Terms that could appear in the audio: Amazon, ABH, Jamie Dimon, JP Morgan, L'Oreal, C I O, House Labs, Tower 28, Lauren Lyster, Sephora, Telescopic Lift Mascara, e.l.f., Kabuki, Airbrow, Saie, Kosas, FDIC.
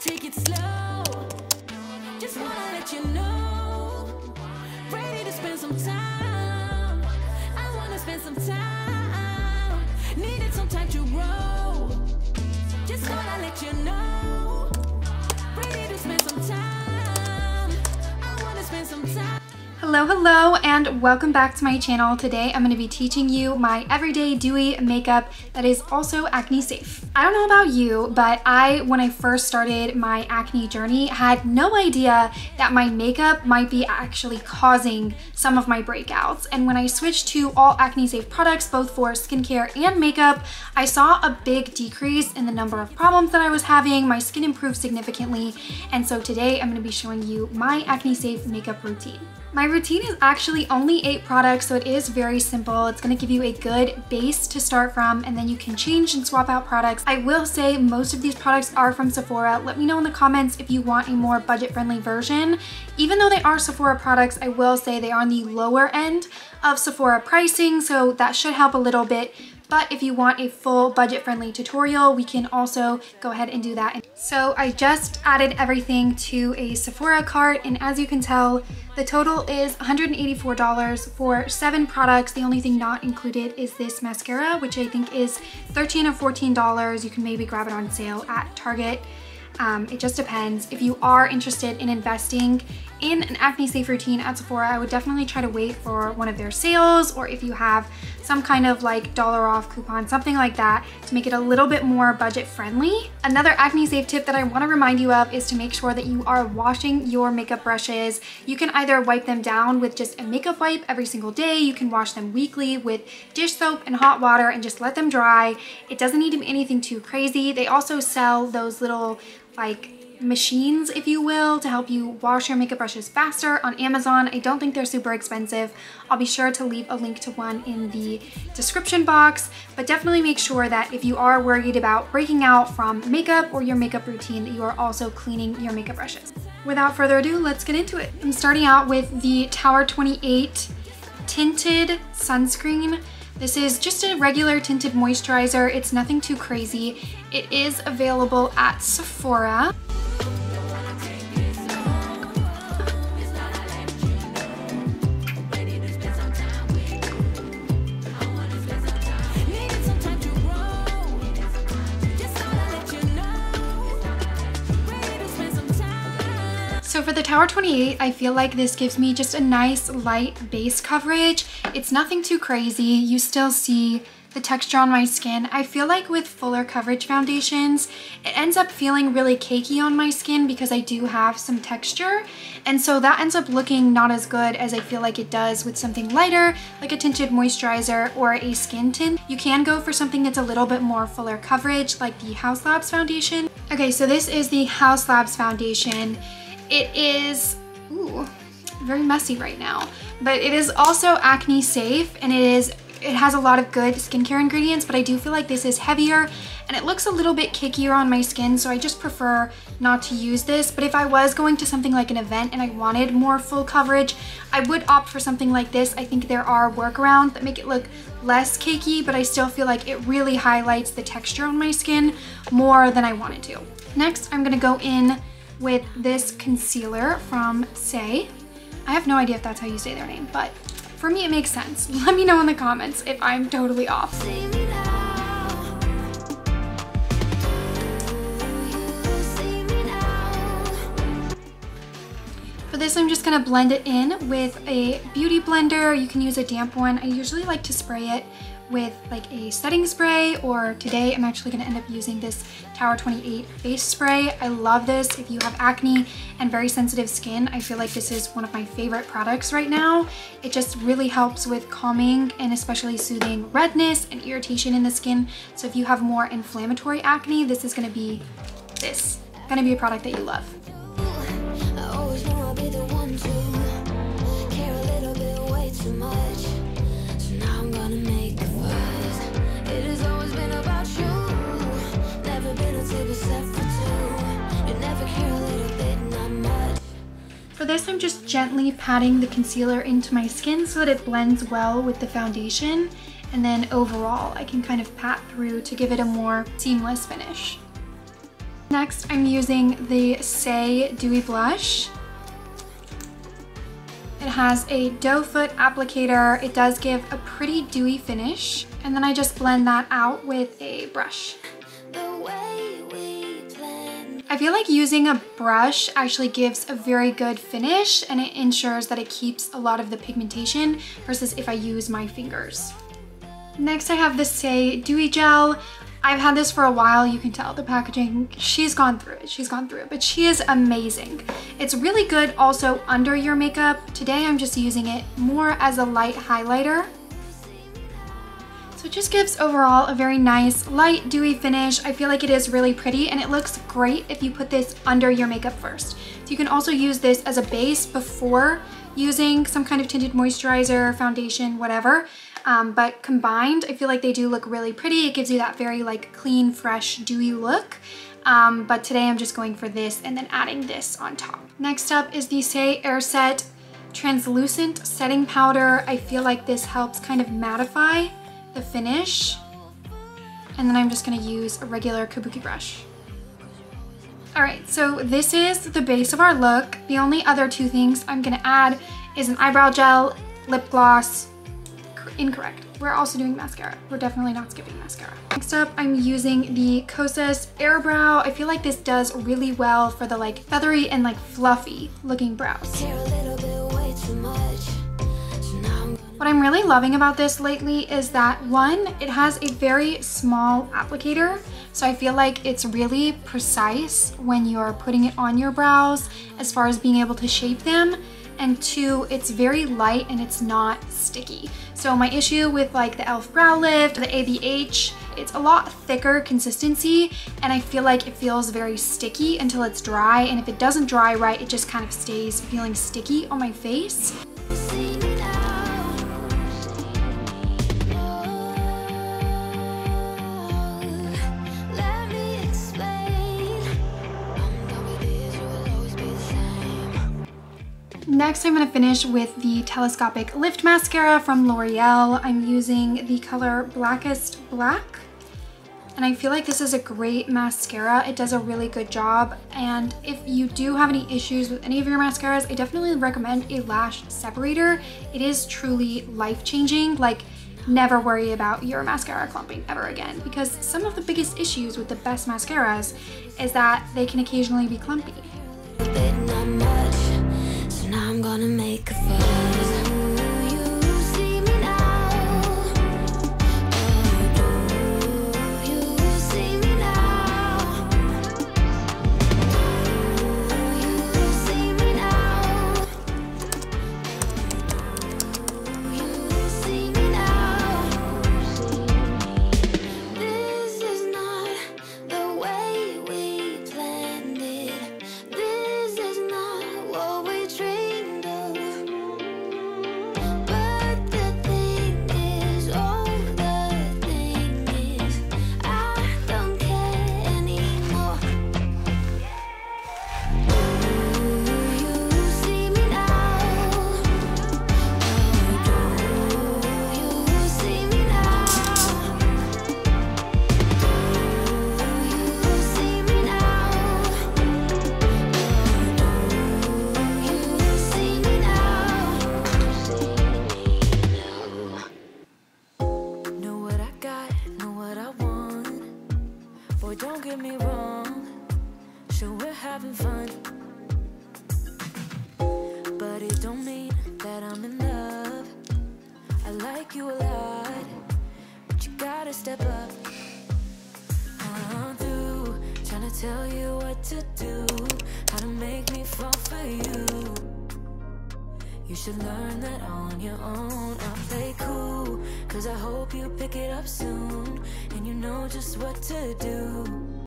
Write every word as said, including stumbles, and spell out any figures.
take it slow. Just wanna let you know. Ready to spend some time. I wanna spend some time. Needed some time to roll. Just wanna let you know. Ready to spend some time. I wanna spend some time. Hello, hello, and welcome back to my channel. Today I'm going to be teaching you my everyday dewy makeup that is also acne safe. I don't know about you, but I, when I first started my acne journey, had no idea that my makeup might be actually causing some of my breakouts. And when I switched to all acne safe products, both for skincare and makeup, I saw a big decrease in the number of problems that I was having. My skin improved significantly. And so today I'm going to be showing you my acne safe makeup routine. My routine is actually only eight products, so it is very simple. It's going to give you a good base to start from, and then you can change and swap out products. I will say most of these products are from Sephora. Let me know in the comments if you want a more budget-friendly version. Even though they are Sephora products, I will say they are on the lower end of Sephora pricing, so that should help a little bit. But if you want a full budget-friendly tutorial, we can also go ahead and do that. So I just added everything to a Sephora cart, and as you can tell, the total is one hundred eighty-four dollars for seven products. The only thing not included is this mascara, which I think is thirteen or fourteen dollars. You can maybe grab it on sale at Target. Um, it just depends. If you are interested in investing in an acne safe routine at Sephora, I would definitely try to wait for one of their sales, or if you have some kind of like dollar off coupon, something like that, to make it a little bit more budget friendly. Another acne safe tip that I want to remind you of is to make sure that you are washing your makeup brushes. You can either wipe them down with just a makeup wipe every single day. You can wash them weekly with dish soap and hot water and just let them dry. It doesn't need to be anything too crazy. They also sell those little like machines, if you will, to help you wash your makeup brushes faster on Amazon. I don't think they're super expensive. I'll be sure to leave a link to one in the description box, but definitely make sure that if you are worried about breaking out from makeup or your makeup routine, that you are also cleaning your makeup brushes. Without further ado, let's get into it. I'm starting out with the Tower twenty-eight Tinted Sunscreen. This is just a regular tinted moisturizer. It's nothing too crazy. It is available at Sephora. So for the Tower twenty-eight, I feel like this gives me just a nice light base coverage. It's nothing too crazy. You still see the texture on my skin. I feel like with fuller coverage foundations, it ends up feeling really cakey on my skin because I do have some texture. And so that ends up looking not as good as I feel like it does with something lighter, like a tinted moisturizer or a skin tint. You can go for something that's a little bit more fuller coverage, like the House Labs foundation. Okay, so this is the House Labs foundation. It is, ooh, very messy right now, but it is also acne safe, and it is it has a lot of good skincare ingredients, but I do feel like this is heavier and it looks a little bit cakeier on my skin, so I just prefer not to use this. But if I was going to something like an event and I wanted more full coverage, I would opt for something like this. I think there are workarounds that make it look less cakey, but I still feel like it really highlights the texture on my skin more than I want it to. Next, I'm gonna go in with this concealer from Saie. I have no idea if that's how you say their name, but for me it makes sense. Let me know in the comments if I'm totally off. For this, I'm just gonna blend it in with a beauty blender. You can use a damp one. I usually like to spray it with like a setting spray, or today I'm actually gonna end up using this Tower twenty-eight face spray. I love this. If you have acne and very sensitive skin, I feel like this is one of my favorite products right now. It just really helps with calming and especially soothing redness and irritation in the skin. So if you have more inflammatory acne, this is gonna be this. Gonna be a product that you love. For this, I'm just gently patting the concealer into my skin so that it blends well with the foundation, and then overall I can kind of pat through to give it a more seamless finish. Next, I'm using the Saie Dewy Blush. It has a doe foot applicator. It does give a pretty dewy finish. And then I just blend that out with a brush. I feel like using a brush actually gives a very good finish, and it ensures that it keeps a lot of the pigmentation versus if I use my fingers. Next, I have the Saie Dewy Gel. I've had this for a while. You can tell the packaging, she's gone through it. She's gone through it, but she is amazing. It's really good also under your makeup. Today, I'm just using it more as a light highlighter. So it just gives overall a very nice light, dewy finish. I feel like it is really pretty, and it looks great if you put this under your makeup first. So you can also use this as a base before using some kind of tinted moisturizer, foundation, whatever. Um, but combined, I feel like they do look really pretty. It gives you that very like clean, fresh, dewy look. Um, but today I'm just going for this and then adding this on top. Next up is the Saie Air Set Translucent Setting Powder. I feel like this helps kind of mattify the finish. And then I'm just gonna use a regular kabuki brush. All right, so this is the base of our look. The only other two things I'm gonna add is an eyebrow gel, lip gloss. Incorrect. We're also doing mascara. We're definitely not skipping mascara. Next up, I'm using the Kosas Airbrow. I feel like this does really well for the like feathery and like fluffy looking brows. What I'm really loving about this lately is that one, it has a very small applicator. So I feel like it's really precise when you're putting it on your brows as far as being able to shape them. And two, it's very light and it's not sticky. So my issue with like the e l f brow lift, the A B H, it's a lot thicker consistency, and I feel like it feels very sticky until it's dry, and if it doesn't dry right, it just kind of stays feeling sticky on my face. Next, I'm going to finish with the Telescopic Lift Mascara from L'Oreal. I'm using the color Blackest Black, and I feel like this is a great mascara. It does a really good job, and if you do have any issues with any of your mascaras, I definitely recommend a lash separator. It is truly life-changing. Like, never worry about your mascara clumping ever again, because some of the biggest issues with the best mascaras is that they can occasionally be clumpy. Now I'm gonna make a fuss. You see me now. Oh, do you see me now? Do you see me now? You see me now. This is not the way we planned it. This is not what we dreamed. Tell you what to do, how to make me fall for you. You should learn that on your own. I'll play cool, cause I hope you pick it up soon, and you know just what to do.